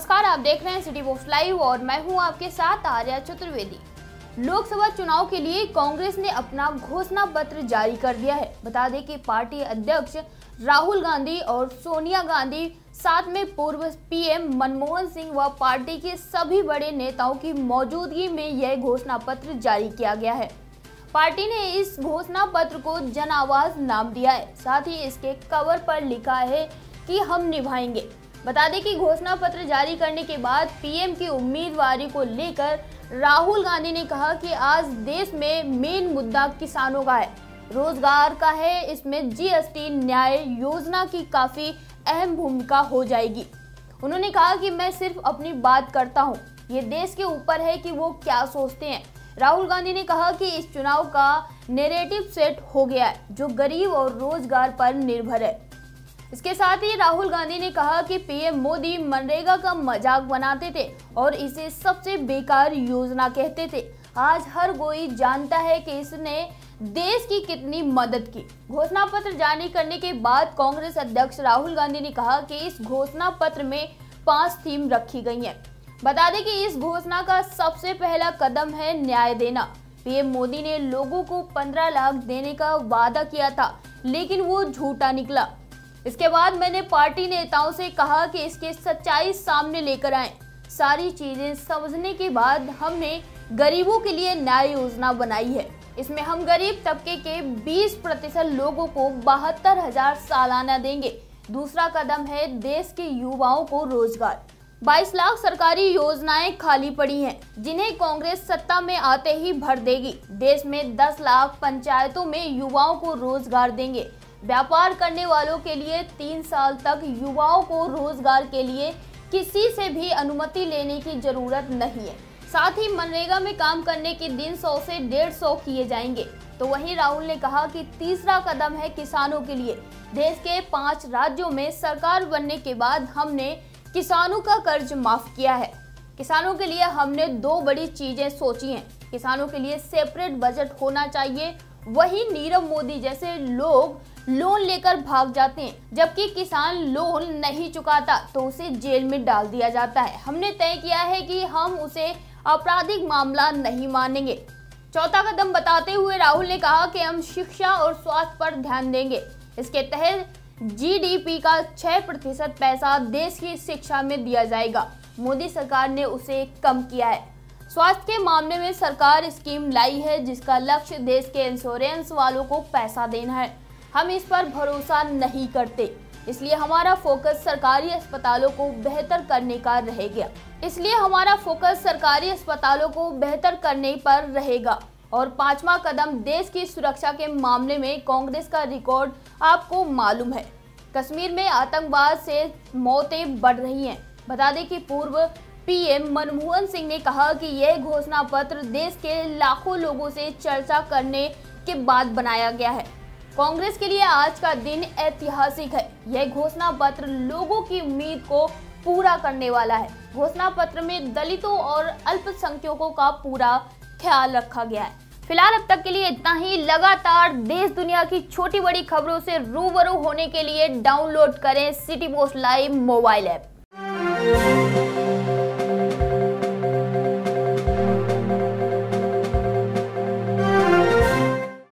नमस्कार, आप देख रहे हैं सिटी पोस्ट लाइव और मैं हूं आपके साथ आर्या चतुर्वेदी। लोकसभा चुनाव के लिए कांग्रेस ने अपना घोषणा पत्र जारी कर दिया है। बता दें कि पार्टी अध्यक्ष राहुल गांधी और सोनिया गांधी साथ में पूर्व पीएम मनमोहन सिंह व पार्टी के सभी बड़े नेताओं की मौजूदगी में यह घोषणा पत्र जारी किया गया है। पार्टी ने इस घोषणा पत्र को जन आवाज नाम दिया है। साथ ही इसके कवर पर लिखा है कि हम निभाएंगे। बता दें कि घोषणा पत्र जारी करने के बाद पीएम की उम्मीदवारी को लेकर राहुल गांधी ने कहा कि आज देश में मेन मुद्दा किसानों का है, रोजगार का है। इसमें जीएसटी न्याय योजना की काफ़ी अहम भूमिका हो जाएगी। उन्होंने कहा कि मैं सिर्फ अपनी बात करता हूं, ये देश के ऊपर है कि वो क्या सोचते हैं। राहुल गांधी ने कहा कि इस चुनाव का नैरेटिव सेट हो गया है जो गरीब और रोजगार पर निर्भर है। इसके साथ ही राहुल गांधी ने कहा कि पीएम मोदी मनरेगा का मजाक बनाते थे और इसे सबसे बेकार योजना कहते थे। आज हर कोई जानता है कि इसने देश की कितनी मदद की। घोषणा पत्र जारी करने के बाद कांग्रेस अध्यक्ष राहुल गांधी ने कहा कि इस घोषणा पत्र में 5 थीम रखी गई हैं। बता दें कि इस घोषणा का सबसे पहला कदम है न्याय देना। पीएम मोदी ने लोगों को 15 लाख देने का वादा किया था, लेकिन वो झूठा निकला। इसके बाद मैंने पार्टी नेताओं से कहा कि इसके सच्चाई सामने लेकर आएं। सारी चीज़ें समझने के बाद हमने गरीबों के लिए न्याय योजना बनाई है। इसमें हम गरीब तबके के 20% लोगों को 72,000 सालाना देंगे। दूसरा कदम है देश के युवाओं को रोजगार। 22 लाख सरकारी योजनाएं खाली पड़ी हैं, जिन्हें कांग्रेस सत्ता में आते ही भर देगी। देश में 10 लाख पंचायतों में युवाओं को रोजगार देंगे। व्यापार करने वालों के लिए 3 साल तक युवाओं को रोजगार के लिए किसी से भी अनुमति लेने की जरूरत नहीं है। साथ ही मनरेगा में काम करने के दिन 100 से 150 किए जाएंगे। तो वहीं राहुल ने कहा कि तीसरा कदम है किसानों के लिए। देश के 5 राज्यों में सरकार बनने के बाद हमने किसानों का कर्ज माफ किया है। किसानों के लिए हमने 2 बड़ी चीजें सोची हैं। किसानों के लिए सेपरेट बजट होना चाहिए। वहीं नीरव मोदी जैसे लोग लोन लेकर भाग जाते हैं, जबकि किसान लोन नहीं चुकाता तो उसे जेल में डाल दिया जाता है। हमने तय किया है कि हम उसे आपराधिक मामला नहीं मानेंगे। चौथा कदम बताते हुए राहुल ने कहा कि हम शिक्षा और स्वास्थ्य पर ध्यान देंगे। इसके तहत जीडीपी का 6% पैसा देश की शिक्षा में दिया जाएगा। मोदी सरकार ने उसे कम किया है। स्वास्थ्य के मामले में सरकार स्कीम लाई है, जिसका लक्ष्य देश के इंश्योरेंस वालों को पैसा देना है। हम इस पर भरोसा नहीं करते, इसलिए हमारा फोकस सरकारी अस्पतालों को बेहतर करने का रहेगा। और 5वां कदम देश की सुरक्षा के मामले में कांग्रेस का रिकॉर्ड आपको मालूम है। कश्मीर में आतंकवाद से मौतें बढ़ रही हैं। बता दें कि पूर्व पीएम मनमोहन सिंह ने कहा कि यह घोषणा पत्र देश के लाखों लोगों से चर्चा करने के बाद बनाया गया है। कांग्रेस के लिए आज का दिन ऐतिहासिक है। यह घोषणा पत्र लोगों की उम्मीद को पूरा करने वाला है। घोषणा पत्र में दलितों और अल्पसंख्यकों का पूरा ख्याल रखा गया है। फिलहाल अब तक के लिए इतना ही। लगातार देश दुनिया की छोटी बड़ी खबरों से रूबरू होने के लिए डाउनलोड करें city post live mobile app.